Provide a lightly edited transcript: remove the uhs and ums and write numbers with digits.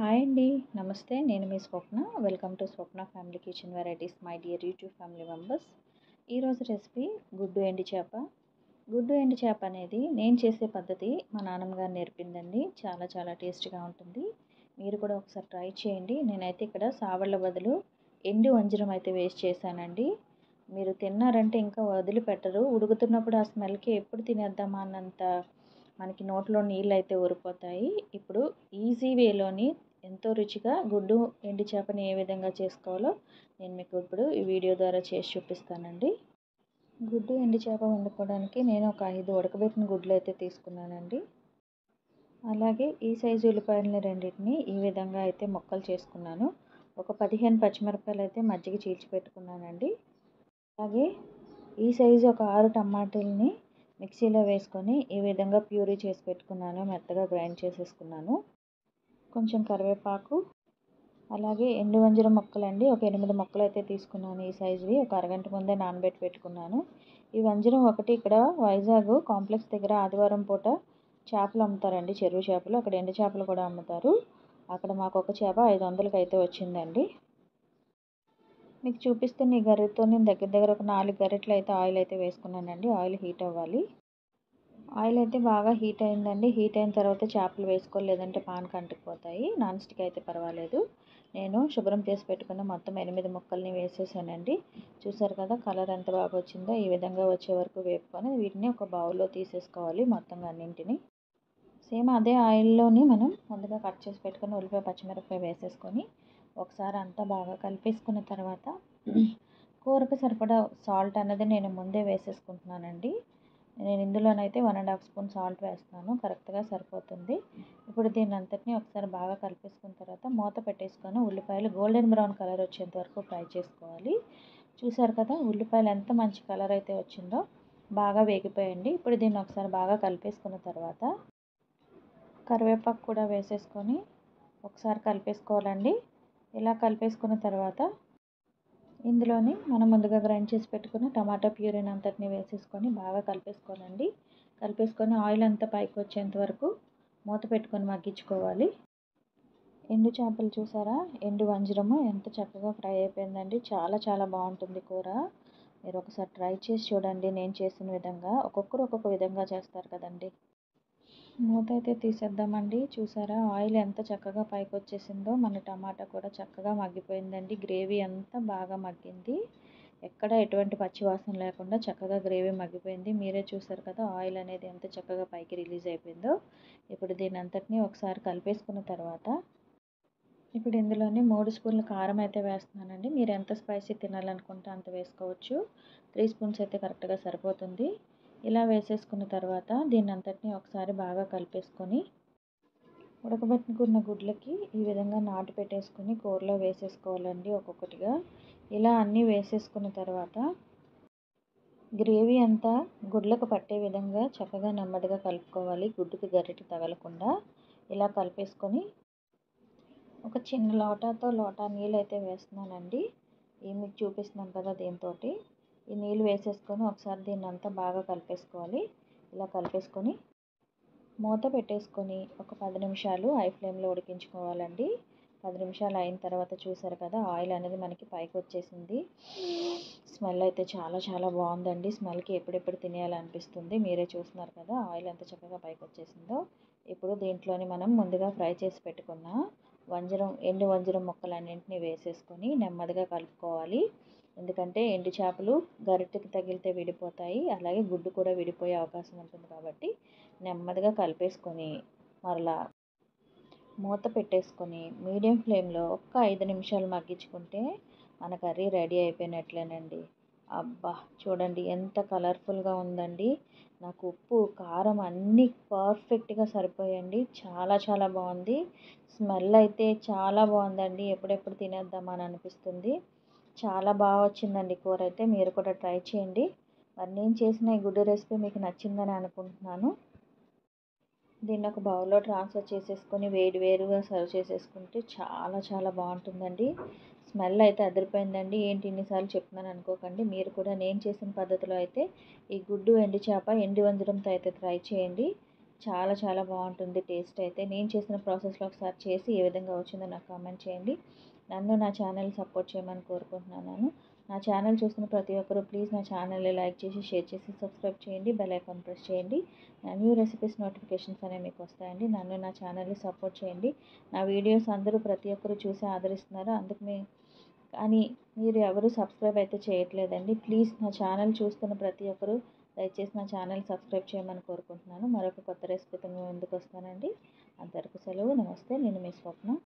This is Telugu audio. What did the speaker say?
హాయ్ అండి, నమస్తే. నేను మీ Swapna. Welcome to Swapna family kitchen varieties my dear YouTube family members. ఈరోజు రెసిపీ గుడ్డు ఎండి చేప. గుడ్డు ఎండి చేప అనేది నేను చేసే పద్ధతి మా నాన్నగారు నేర్పిందండి. చాలా చాలా టేస్టీగా ఉంటుంది. మీరు కూడా ఒకసారి ట్రై చేయండి. నేనైతే ఇక్కడ సావళ్ళ బదులు ఎండి వంజరం అయితే వేస్ట్ చేశానండి. మీరు తిన్నారంటే ఇంకా వదిలిపెట్టరు. ఉడుకుతున్నప్పుడు ఆ స్మెల్కి ఎప్పుడు తినేద్దామా అన్నంత మనకి నోట్లో నీళ్ళు అయితే ఊరిపోతాయి. ఇప్పుడు ఈజీ వేలోని ఎంతో రుచిగా గుడ్డు ఎండి చేపని ఏ విధంగా చేసుకోవాలో నేను మీకు ఇప్పుడు ఈ వీడియో ద్వారా చేసి చూపిస్తానండి. గుడ్డు ఎండి చేప వండుకోవడానికి నేను ఒక 5 ఉడకబెట్టిన గుడ్లు అయితే తీసుకున్నానండి. అలాగే ఈ సైజు ఉల్లిపాయలని రెండింటిని ఈ విధంగా అయితే ముక్కలు చేసుకున్నాను. ఒక 15 పచ్చిమిరపకాయలు అయితే మజ్జిగ చీల్చి పెట్టుకున్నానండి. అలాగే ఈ సైజు ఒక 6 టమాటాలని మిక్సీలో వేసుకొని ఈ విధంగా ప్యూరీ చేసి పెట్టుకున్నాను. మెత్తగా గ్రైండ్ చేసేసుకున్నాను. కొంచెం కరివేపాకు, అలాగే ఎండు వంజరం మొక్కలండి, ఒక 8 మొక్కలు అయితే తీసుకున్నాను. ఈ సైజువి ఒక అరగంట ముందే నానబెట్టి పెట్టుకున్నాను. ఈ వంజరం ఒకటి ఇక్కడ వైజాగ్ కాంప్లెక్స్ దగ్గర ఆదివారం పూట చేపలు అమ్ముతారండి, చెరువు చేపలు. అక్కడ ఎండు చేపలు కూడా అమ్ముతారు. అక్కడ మాకు ఒక చేప 500కి అయితే వచ్చిందండి. మీకు చూపిస్తున్న ఈ గరిటతో నేను దగ్గర ఒక 4 గరిటలు అయితే ఆయిల్ అయితే వేసుకున్నానండి. ఆయిల్ హీట్ అవ్వాలి. ఆయిల్ అయితే బాగా హీట్ అయిందండి. హీట్ అయిన తర్వాత చేపలు వేసుకోలేదంటే పాన్ కంటుకుపోతాయి. నాన్ స్టిక్ అయితే పర్వాలేదు. నేను శుభ్రం చేసి పెట్టుకున్న మొత్తం 8 ముక్కల్ని వేసేసానండి. చూసారు కదా కలర్ ఎంత బాగా వచ్చిందో. ఈ విధంగా వచ్చే వరకు వేపుకొని వీటిని ఒక బౌల్లో తీసేసుకోవాలి మొత్తం అన్నింటిని. సేమ్ అదే ఆయిల్లోని మనం ముందుగా కట్ చేసి పెట్టుకుని ఉల్లిపాయ పచ్చిమిరపకాయ వేసేసుకొని ఒకసారి అంతా బాగా కలిపేసుకున్న తర్వాత కూరకు సరిపడా సాల్ట్ అనేది నేను ముందే వేసేసుకుంటున్నానండి. నేను ఇందులోనైతే 1.5 స్పూన్ సాల్ట్ వేస్తున్నాను. కరెక్ట్గా సరిపోతుంది. ఇప్పుడు దీని అంతటినీ ఒకసారి బాగా కలిపేసుకున్న తర్వాత మూత పెట్టేసుకొని ఉల్లిపాయలు గోల్డెన్ బ్రౌన్ కలర్ వచ్చేంత వరకు ఫ్రై చేసుకోవాలి. చూసారు కదా ఉల్లిపాయలు ఎంత మంచి కలర్ అయితే వచ్చిందో. బాగా వేగిపోయండి. ఇప్పుడు దీన్ని ఒకసారి బాగా కలిపేసుకున్న తర్వాత కరివేపాకు కూడా వేసేసుకొని ఒకసారి కలిపేసుకోవాలండి. ఇలా కలిపేసుకున్న తర్వాత ఇందులోని మనం ముందుగా గ్రైండ్ చేసి పెట్టుకున్న టమాటా ప్యూరీని అంతటిని వేసేసుకొని బాగా కలిపేసుకోవాలండి. కలిపేసుకొని ఆయిల్ అంతా పైకి వచ్చేంత వరకు మూత పెట్టుకొని మగ్గించుకోవాలి. ఎండు చేపలు చూసారా, ఎండు వంజరము ఎంత చక్కగా ఫ్రై అయిపోయిందండి. చాలా చాలా బాగుంటుంది కూర. మీరు ఒకసారి ట్రై చేసి చూడండి. నేను చేసిన విధంగా ఒక్కొక్కరు ఒక్కొక్క విధంగా చేస్తారు కదండి. మూత అయితే తీసేద్దామండి. చూసారా ఆయిల్ ఎంత చక్కగా పైకి వచ్చేసిందో. మన టమాటా కూడా చక్కగా మగ్గిపోయిందండి. గ్రేవీ అంతా బాగా మగ్గింది. ఎక్కడ ఎటువంటి పచ్చివాసన లేకుండా చక్కగా గ్రేవీ మగ్గిపోయింది. మీరే చూసారు కదా ఆయిల్ అనేది ఎంత చక్కగా పైకి రిలీజ్ అయిపోయిందో. ఇప్పుడు దీని అంతటినీ ఒకసారి కలిపేసుకున్న తర్వాత ఇప్పుడు ఇందులోని 3 స్పూన్ల కారం అయితే వేస్తున్నానండి. మీరు ఎంత స్పైసీ తినాలనుకుంటే అంత వేసుకోవచ్చు. 3 స్పూన్స్ అయితే కరెక్ట్గా సరిపోతుంది. ఇలా వేసేసుకున్న తర్వాత దీన్ని అంతటినీ ఒకసారి బాగా కలిపేసుకొని ఉడకబెట్టుకున్న గుడ్లకి ఈ విధంగా నాటు పెట్టేసుకొని కూరలో వేసేసుకోవాలండి. ఒక్కొక్కటిగా ఇలా అన్నీ వేసేసుకున్న తర్వాత గ్రేవీ అంతా గుడ్లకు పట్టే విధంగా చక్కగా నెమ్మదిగా కలుపుకోవాలి. గుడ్డుకి గరిటె తగలకుండా ఇలా కలిపేసుకొని ఒక చిన్న లోటా నీళ్ళు అయితే వేస్తున్నానండి. ఇవి మీకు చూపిస్తున్నాను కదా. దీంతో ఈ నీళ్ళు వేసేసుకొని ఒకసారి దీన్ని అంతా బాగా కలిపేసుకోవాలి. ఇలా కలిపేసుకొని మూత పెట్టేసుకొని ఒక 10 నిమిషాలు హై ఫ్లేమ్లో ఉడికించుకోవాలండి. 10 నిమిషాలు అయిన తర్వాత చూసారు కదా ఆయిల్ అనేది మనకి పైకి వచ్చేసింది. స్మెల్ అయితే చాలా చాలా బాగుందండి. స్మెల్కి ఎప్పుడెప్పుడు తినేయాలనిపిస్తుంది. మీరే చూస్తున్నారు కదా ఆయిల్ ఎంత చక్కగా పైకి వచ్చేసిందో. ఇప్పుడు దీంట్లోని మనం ముందుగా ఫ్రై చేసి పెట్టుకున్న ఎండు వంజరం ముక్కలన్నింటినీ వేసేసుకొని నెమ్మదిగా కలుపుకోవాలి. ఎందుకంటే ఎండు చేపలు గరిటెకి తగిలితే విడిపోతాయి. అలాగే గుడ్డు కూడా విడిపోయే అవకాశం ఉంటుంది కాబట్టి నెమ్మదిగా కలిపేసుకొని మరలా మూత పెట్టేసుకొని మీడియం ఫ్లేమ్లో ఒక్క 5 నిమిషాలు మగ్గించుకుంటే మన కర్రీ రెడీ అయిపోయినట్లేనండి. అబ్బా చూడండి ఎంత కలర్ఫుల్గా ఉందండి. నాకు ఉప్పు కారం అన్నీ పర్ఫెక్ట్గా సరిపోయండి. చాలా చాలా బాగుంది. స్మెల్ అయితే చాలా బాగుందండి. ఎప్పుడెప్పుడు తినేద్దామా అని అనిపిస్తుంది. చాలా బాగా వచ్చిందండి కూర అయితే. మీరు కూడా ట్రై చేయండి. మరి నేను చేసిన ఈ గుడ్డు రెసిపీ మీకు నచ్చిందని అనుకుంటున్నాను. దీన్ని ఒక బౌల్లో ట్రాన్స్ఫర్ చేసేసుకొని వేడివేరుగా సర్వ్ చేసేసుకుంటే చాలా చాలా బాగుంటుందండి. స్మెల్ అయితే అదిరిపోయిందండి. ఏంటి ఇన్నిసార్లు చెప్తున్నాను అనుకోకండి. మీరు కూడా నేను చేసిన పద్ధతిలో అయితే ఈ గుడ్డు ఎండు చేప ఎండు వంజరంతో అయితే ట్రై చేయండి. చాలా చాలా బాగుంటుంది టేస్ట్. అయితే నేను చేసిన ప్రాసెస్లో ఒకసారి చేసి ఏ విధంగా వచ్చిందో నాకు కామెంట్ చేయండి. నన్ను నా ఛానల్ సపోర్ట్ చేయమని కోరుకుంటున్నాను. నా ఛానల్ చూస్తున్న ప్రతి ఒక్కరూ ప్లీజ్ నా ఛానల్ని లైక్ చేసి, షేర్ చేసి, సబ్స్క్రైబ్ చేయండి, బెల్ ఐకాన్ ప్రెస్ చేయండి. నా న్యూ రెసిపీస్ నోటిఫికేషన్స్ అనేవి మీకు వస్తాయండి. నన్ను నా ఛానల్ని సపోర్ట్ చేయండి. నా వీడియోస్ అందరూ ప్రతి ఒక్కరూ చూసి ఆదరిస్తున్నారు, అందుకు కానీ మీరు ఎవరు సబ్స్క్రైబ్ అయితే చేయట్లేదండి. ప్లీజ్ నా ఛానల్ చూస్తున్న ప్రతి ఒక్కరూ దయచేసి నా ఛానల్ సబ్స్క్రైబ్ చేయమని కోరుకుంటున్నాను. మరొక కొత్త రెసిపీతో ముందుకు వస్తానండి. అంతవరకు సెలవు. నమస్తే. నేను మీ స్వప్న.